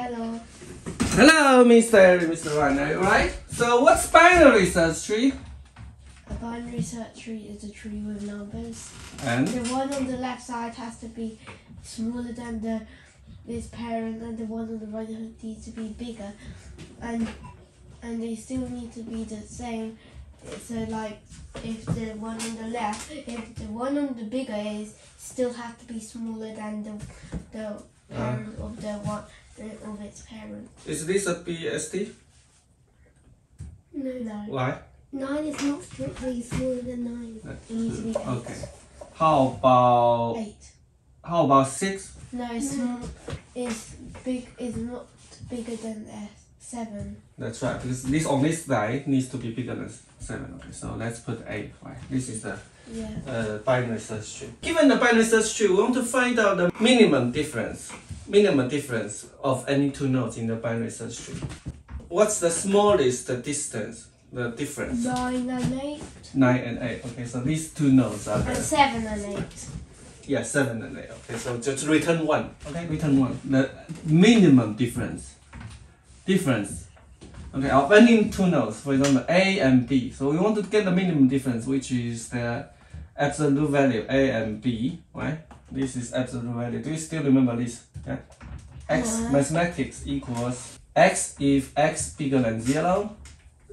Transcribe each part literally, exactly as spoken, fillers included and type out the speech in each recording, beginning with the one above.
Hello. Hello, Mister Mister Warner, right? So what's binary research tree? A binary search tree is a tree with numbers. And? The one on the left side has to be smaller than the its parent, and the one on the right needs to be bigger. And and they still need to be the same. So like if the one on the left, if the one on the bigger is still have to be smaller than the the parent uh. of the one of its parent. Is this a B S T? No, no. Why? Nine is not strictly smaller than nine. It needs to be eight. Okay. How about eight? How about six? No, it's no. Is big is not bigger than S. Seven. That's right, because this on this side needs to be bigger than seven. Okay, so let's put eight. Right, this is the yeah. uh, binary search tree. Given the binary search tree, we want to find out the minimum difference, minimum difference of any two nodes in the binary search tree. What's the smallest distance, the difference? Nine and eight. Nine and eight. Okay, so these two nodes are. And the seven and eight. Yeah, seven and eight. Okay, so just return one. Okay, return one. The minimum difference. Difference, okay, of any two nodes, for example, A and B. So we want to get the minimum difference, which is the absolute value A and B, right? This is absolute value. Do you still remember this? Yeah. X yeah. Mathematics equals X if X bigger than zero,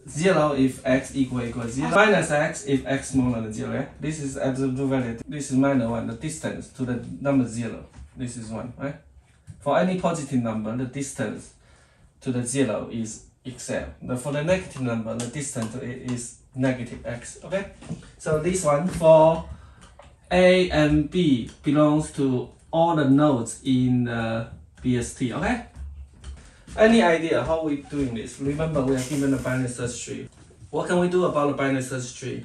zero if X equal equals zero, minus X if X smaller than zero. Yeah? This is absolute value. This is minus one, the distance to the number zero. This is one, right? For any positive number, the distance to the zero is Excel. Now for the negative number, the distance to it is negative X. Okay, so this one for A and B belongs to all the nodes in the B S T. Okay, any idea how we doing this? Remember, we are given a binary search tree. What can we do about the binary search tree?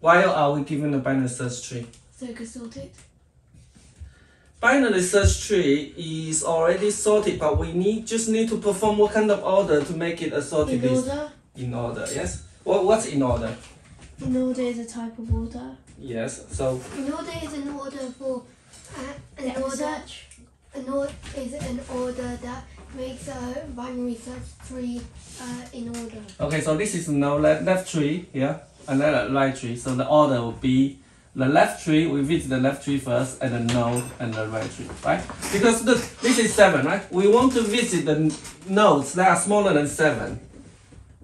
Why are we given a binary search tree? So you can sort it. Binary search tree is already sorted, but we need just need to perform what kind of order to make it a sorted list? In order. In order, yes. What what's in order? In order is a type of order. Yes. So. In order is an order for uh, an order. Search. An order is an order that makes a binary search tree uh, in order. Okay, so this is now left left tree, yeah, and then right tree. So the order will be. The left tree, we visit the left tree first, and the node and the right tree, right? Because the, this is seven, right? We want to visit the nodes that are smaller than seven,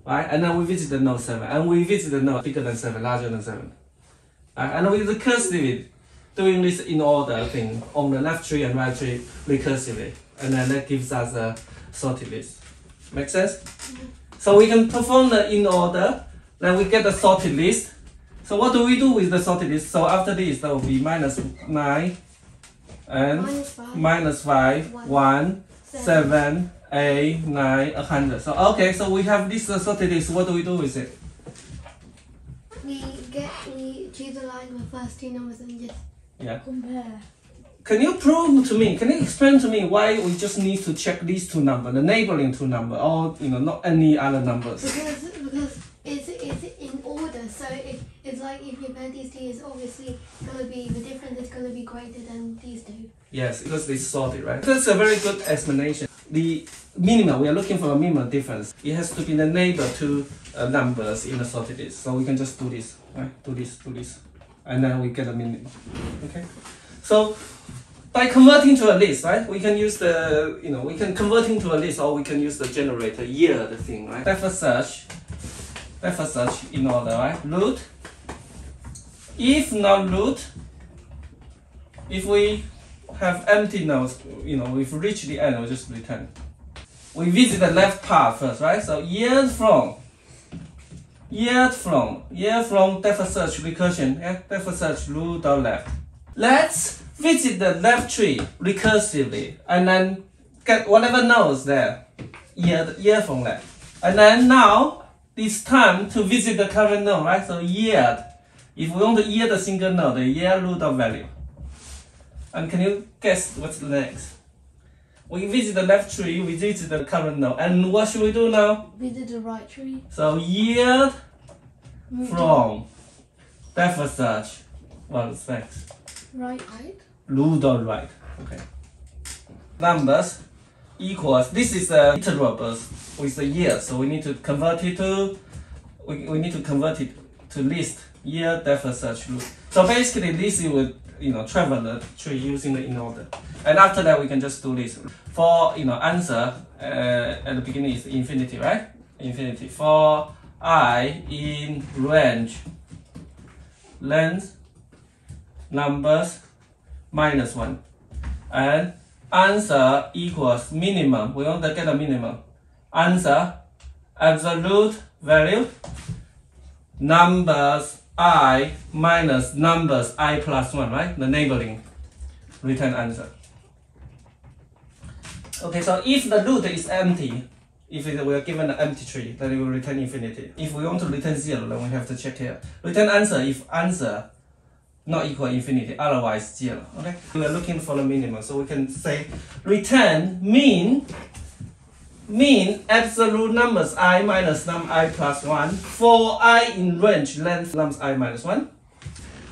right? And then we visit the node seven, and we visit the node bigger than seven, larger than seven. Right? And we recursively doing this in order thing on the left tree and right tree recursively, and then that gives us a sorted list. Make sense? So we can perform the in order, then we get the sorted list. So what do we do with the sorted list? So after this, that will be minus nine and minus five, minus five one, one seven, seven, eight, nine, a hundred. So okay, so we have this uh, sorted list. What do we do with it? We get we choose a line with first two numbers and just yeah. compare. Can you prove to me? Can you explain to me why we just need to check these two numbers, the neighboring two numbers, or you know, not any other numbers? Because because it's it's in order, so it. It's like if you add these two, it's obviously going to be, the difference is going to be greater than these two. Yes, because they sorted, right? That's a very good explanation. The minimum, we are looking for a minimum difference. It has to be the neighbor to uh, numbers in the sorted list. So we can just do this, right? Do this, do this. And then we get a minimum. Okay? So by converting to a list, right? We can use the, you know, we can convert into a list, or we can use the generator year, the thing, right? That for search, that for search in order, right? Root. If not root, if we have empty nodes, you know, if we reach the end, we just return. We visit the left part first, right? So years from, years from, year from depth search recursion, yeah, depth search root dot left. Let's visit the left tree recursively and then get whatever nodes there, year year from left. And then now it's time to visit the current node, right? So year. If we want to yield a single node, the yield root of value. And can you guess what's next? We visit the left tree, we visit the current node. And what should we do now? Visit the right tree. So yield from depth search. What's next? Right. Root of right. Okay. Numbers. equals, this is the intervals with the year, so we need to convert it to, we, we need to convert it to list, year D F S search loop. So basically this would, you know, travel the tree using the in order. And after that we can just do this. For, you know, answer uh, at the beginning is infinity, right? Infinity. For I in range, length, numbers, minus one. And answer equals minimum. We want to get a minimum. Answer, absolute value, numbers I minus numbers I plus one, right? The neighboring return answer. Okay, so if the root is empty, if it, we are given an empty tree, then it will return infinity. If we want to return zero, then we have to check here. Return answer if answer not equal infinity, otherwise zero. Okay, we are looking for the minimum, so we can say return mean mean absolute numbers I minus num I plus one for I in range length nums I minus one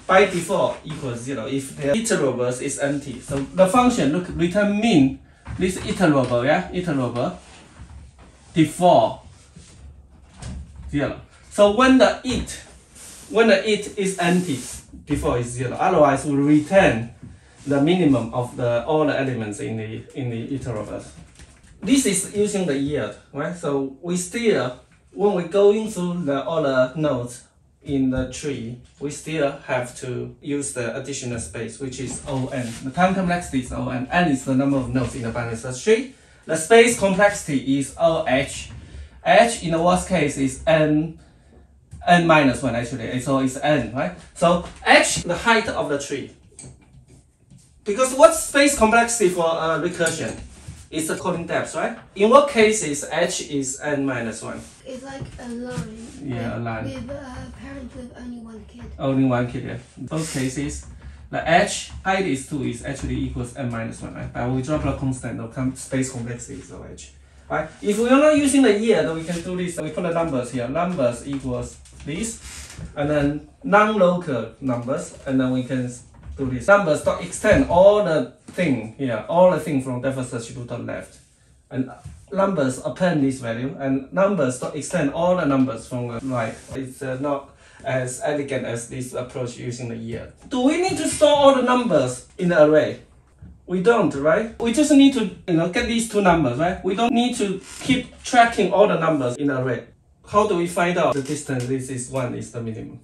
by default equals zero if the iterable is empty. So the function look return mean this iterable, yeah, iterable default zero. So when the it when the it is empty, default is zero. Otherwise, we return the minimum of the all the elements in the in the iterable. This is using the yield, right? So we still, when we go into the all the nodes in the tree, we still have to use the additional space, which is O n. The time complexity is O n. N is the number of nodes in the binary search tree. The space complexity is O h. H in the worst case is n. n minus one actually, so it's n, right? So h, the height of the tree. Because what's space complexity for uh, recursion? It's the calling depth, right? In what cases h is n minus one? It's like a line. Yeah, a line. With uh, parents with only one kid. Only one kid, yeah. Those cases, the h height is two is actually equals n minus one, right? But we drop a constant of space complexity, so h. Right? If we are not using the year, then we can do this. We put the numbers here. Numbers equals this, and then non-local numbers, and then we can do this. Numbers dot extend all the thing here, all the thing from D F S search to the left, and numbers append this value, and numbers dot extend all the numbers from the right. It's uh, not as elegant as this approach using the year. Do we need to store all the numbers in the array? We don't, right? We just need to, you know, get these two numbers, right? We don't need to keep tracking all the numbers in the array. How do we find out the distance? This is one is the minimum.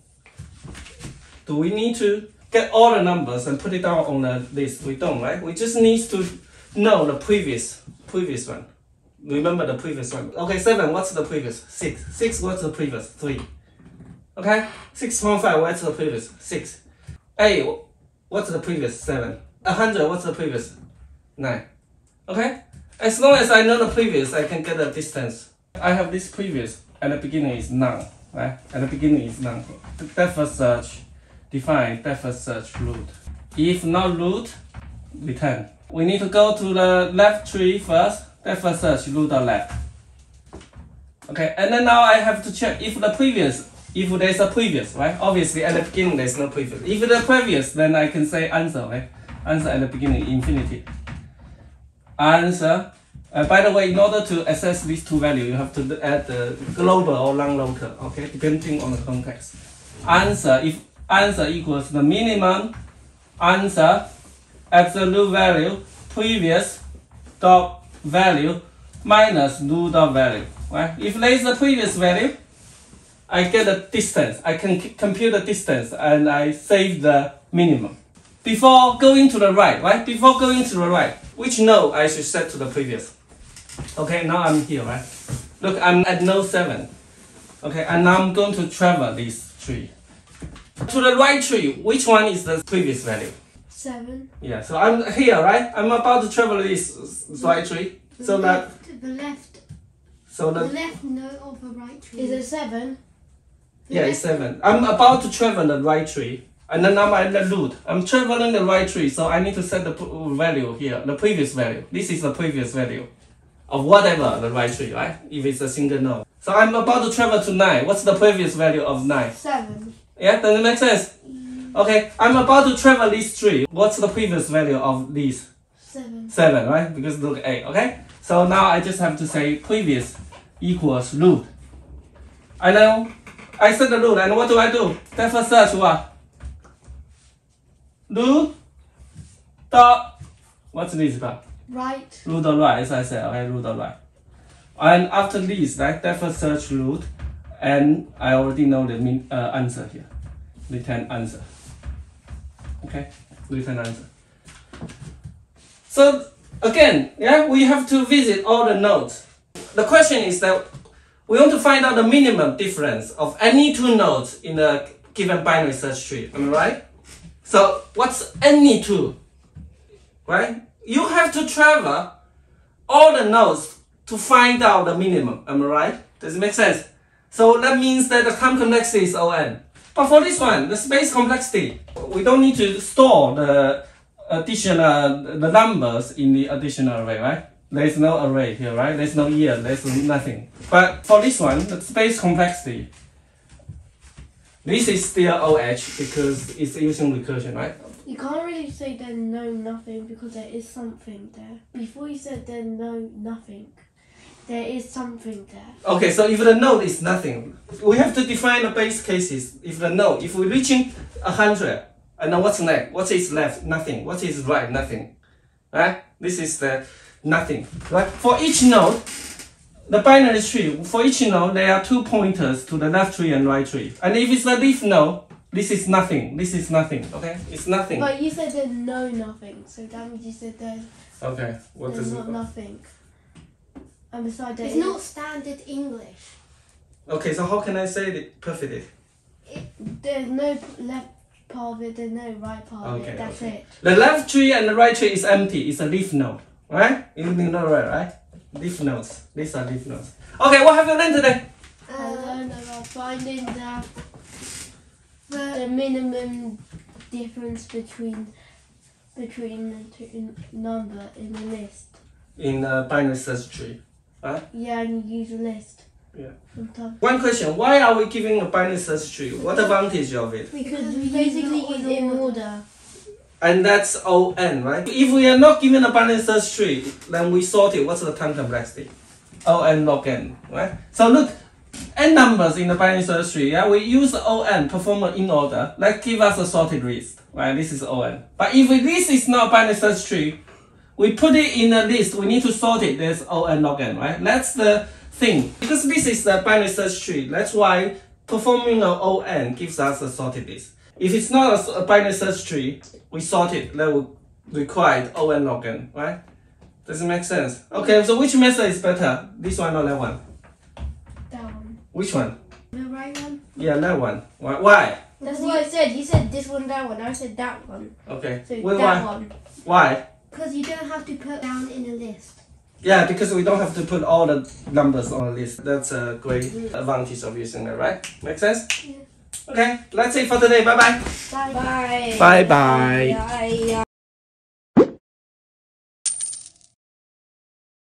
Do we need to get all the numbers and put it down on the list? We don't, right? We just need to know the previous previous one. Remember the previous one. Okay, seven, what's the previous? Six. Six, what's the previous? Three. Okay? Six point five, what's the previous? Six. Eight, what's the previous? Seven. A hundred, what's the previous? Nine. Okay? As long as I know the previous, I can get the distance. I have this previous, and the beginning is none, right? And the beginning is none. D F S search, define D F S search root. If not root, return. We need to go to the left tree first, D F S search root or left. Okay, and then now I have to check if the previous, if there's a previous, right? Obviously at the beginning there's no previous. If there's a previous, then I can say answer, right? Answer at the beginning, infinity. Answer. Uh, by the way, in order to access these two values, you have to add the global or non-local, okay, depending on the context. Answer, if answer equals the minimum, answer, absolute value, previous dot value, minus new dot value, right? If there is a previous value, I get the distance. I can compute the distance, and I save the minimum. Before going to the right, right? Before going to the right, which node I should set to the previous? Okay, now I'm here, right? Look, I'm at node seven. Okay, and now I'm going to traverse this tree. To the right tree, which one is the previous value? seven. Yeah, so I'm here, right? I'm about to traverse this right tree. The so left, that... The left... So the, the left node of the right tree. Is it seven? The yeah, it's seven. I'm about to traverse the right tree. And then I'm at the root. I'm traveling the right tree, so I need to set the value here, the previous value. This is the previous value of whatever the right tree, right? If it's a single node. So I'm about to travel to nine. What's the previous value of nine? seven. Yeah, does it make sense? Mm. Okay, I'm about to travel this tree. What's the previous value of this? seven. seven, right? Because look, eight, okay? So now I just have to say previous equals root. And then I set the root, and what do I do? Then first search what? Root dot, what's this about? Right. Root dot right, as I said, okay, root dot right. And after this, right, then first search root, and I already know the mean, uh, answer here. Return answer. Okay, return answer. So again, yeah, we have to visit all the nodes. The question is that we want to find out the minimum difference of any two nodes in a given binary search tree, am I right? So what's any two, right? You have to traverse all the nodes to find out the minimum, am I right? Does it make sense? So that means that the time complexity is O n. But for this one, the space complexity, we don't need to store the additional, the numbers in the additional array, right? There's no array here, right? There's no year, there's nothing. But for this one, the space complexity, this is still O h because it's using recursion, right? You can't really say there's no nothing because there is something there. Before you said there's no nothing, there is something there. Okay, so if the node is nothing, we have to define the base cases. If the node, if we're reaching one hundred, and then what's next? What is left? Nothing. What is right? Nothing. Right? This is the nothing. Right? For each node, the binary tree, for each node, there are two pointers to the left tree and right tree. And if it's the leaf node, this is nothing. This is nothing. Okay? It's nothing. But you said there's no nothing. So that means you said there's, okay. What there's not it? Nothing. I'm sorry, it's not standard English. Okay, so how can I say it perfectly? It, there's no left part of it, there's no right part of okay, it, that's okay. It. The left tree and the right tree is empty, it's a leaf node, right? You know right, right? Leaf nodes, these are leaf nodes. Okay, what have you learned today? Uh, I learned about finding the, the minimum difference between, between the two number in the list. In a binary search tree. Huh? Yeah, and you use a list. Yeah. Sometimes. One question, why are we giving a binary search tree? What advantage of it? Because we basically use it in order. And that's O n, right? If we are not given a binary search tree, then we sort it. What's the time complexity? O n log n, right? So look, n numbers in the binary search tree, yeah? We use O n, perform an in order. That gives us a sorted list, right? This is O n. But if this is not a binary search tree, we put it in a list, we need to sort it, there's O n log n, right? That's the thing. Because this is the binary search tree, that's why performing an O n gives us a sorted list. If it's not a binary search tree, we sort it, that would require O n log n, right? Does it make sense? Okay, so which method is better? This one or that one? That one. Which one? The right one? Yeah, that one. Why? That's what I said, you said this one, that one, I said that one. Okay, so well, that why? One. Why? Because you don't have to put down in a list. Yeah, because we don't have to put all the numbers on a list. That's a great advantage of using that, right? Make sense? Yeah. Okay, that's it for today. Bye-bye. Bye-bye. Bye-bye.